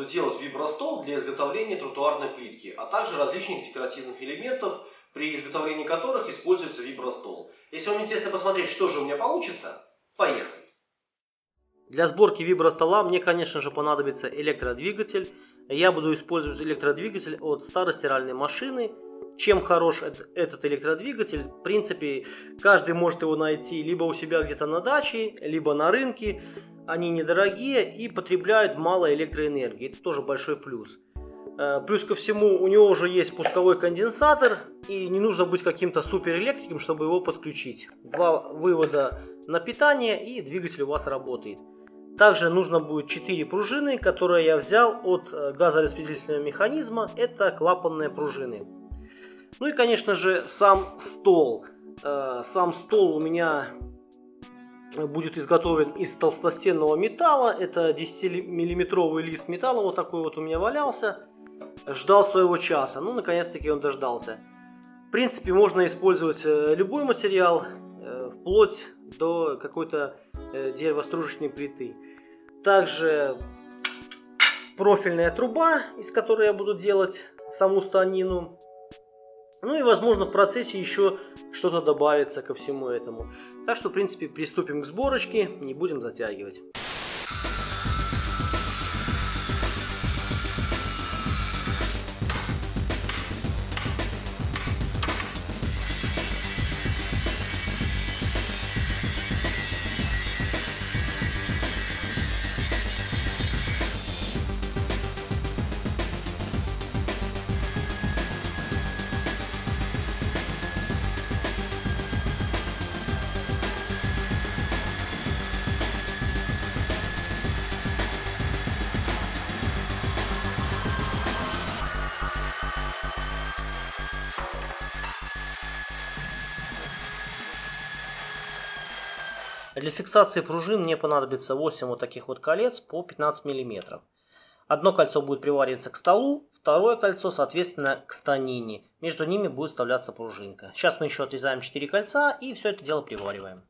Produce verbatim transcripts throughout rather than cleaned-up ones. буду делать вибростол для изготовления тротуарной плитки, а также различных декоративных элементов, при изготовлении которых используется вибростол. Если вам интересно посмотреть, что же у меня получится, поехали! Для сборки вибростола мне, конечно же, понадобится электродвигатель. Я буду использовать электродвигатель от старой стиральной машины. Чем хорош этот электродвигатель? В принципе, каждый может его найти либо у себя где-то на даче, либо на рынке. Они недорогие и потребляют мало электроэнергии. Это тоже большой плюс. Плюс ко всему, у него уже есть пусковой конденсатор, и не нужно быть каким-то суперэлектриком, чтобы его подключить. Два вывода на питание, и двигатель у вас работает. Также нужно будет четыре пружины, которые я взял от газораспределительного механизма. Это клапанные пружины. Ну и, конечно же, сам стол. Сам стол у меня будет изготовлен из толстостенного металла. Это десятимиллиметровый лист металла. Вот такой вот у меня валялся. Ждал своего часа. Ну, наконец-таки он дождался. В принципе, можно использовать любой материал, вплоть до какой-то деревостружечной плиты. Также профильная труба, из которой я буду делать саму станину. Ну и, возможно, в процессе еще что-то добавится ко всему этому. Так что, в принципе, приступим к сборочке, не будем затягивать. Для фиксации пружин мне понадобится восемь вот таких вот колец по пятнадцать миллиметров. Одно кольцо будет привариваться к столу, второе кольцо, соответственно, к станине. Между ними будет вставляться пружинка. Сейчас мы еще отрезаем четыре кольца и все это дело привариваем.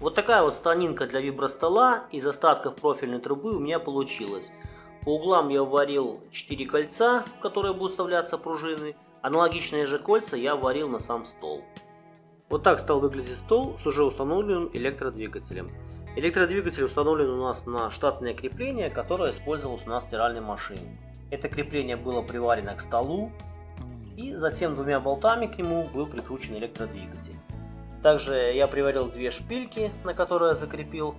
Вот такая вот станинка для вибростола из остатков профильной трубы у меня получилась. По углам я варил четыре кольца, в которые будут вставляться пружины. Аналогичные же кольца я варил на сам стол. Вот так стал выглядеть стол с уже установленным электродвигателем. Электродвигатель установлен у нас на штатное крепление, которое использовалось у нас в стиральной машине. Это крепление было приварено к столу, и затем двумя болтами к нему был прикручен электродвигатель. Также я приварил две шпильки, на которые закрепил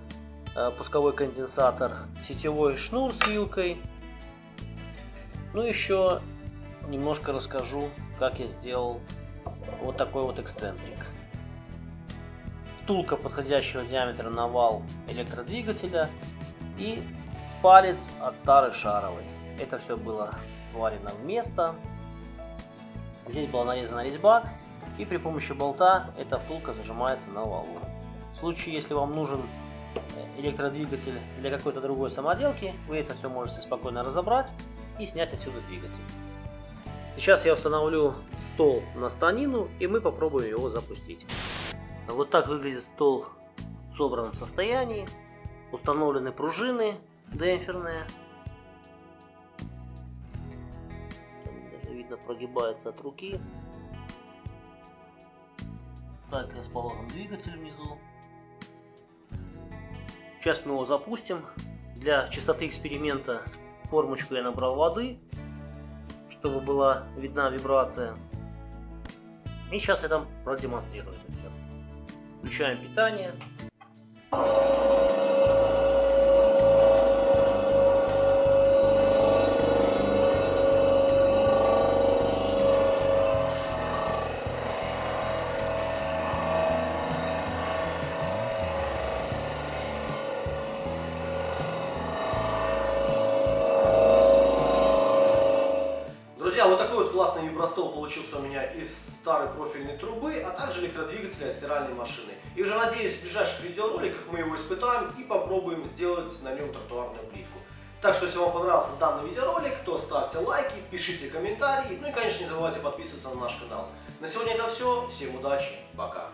э, пусковой конденсатор, сетевой шнур с вилкой. Ну еще немножко расскажу, как я сделал вот такой вот эксцентрик. Втулка подходящего диаметра на вал электродвигателя и палец от старой шаровой. Это все было сварено вместо. Здесь была нарезана резьба. И при помощи болта эта втулка зажимается на валу. В случае, если вам нужен электродвигатель для какой-то другой самоделки, вы это все можете спокойно разобрать и снять отсюда двигатель. Сейчас я установлю стол на станину, и мы попробуем его запустить. Вот так выглядит стол в собранном состоянии. Установлены пружины демпферные. Даже видно, прогибается от руки. Так расположен двигатель внизу. Сейчас мы его запустим. Для чистоты эксперимента в формочку я набрал воды, чтобы была видна вибрация. И сейчас я там продемонстрирую это все. Включаем питание. стол получился у меня из старой профильной трубы, а также электродвигателя стиральной машины. И уже надеюсь, в ближайших видеороликах мы его испытаем и попробуем сделать на нем тротуарную плитку. Так что, если вам понравился данный видеоролик, то ставьте лайки, пишите комментарии, ну и, конечно, не забывайте подписываться на наш канал. На сегодня это все, всем удачи, пока!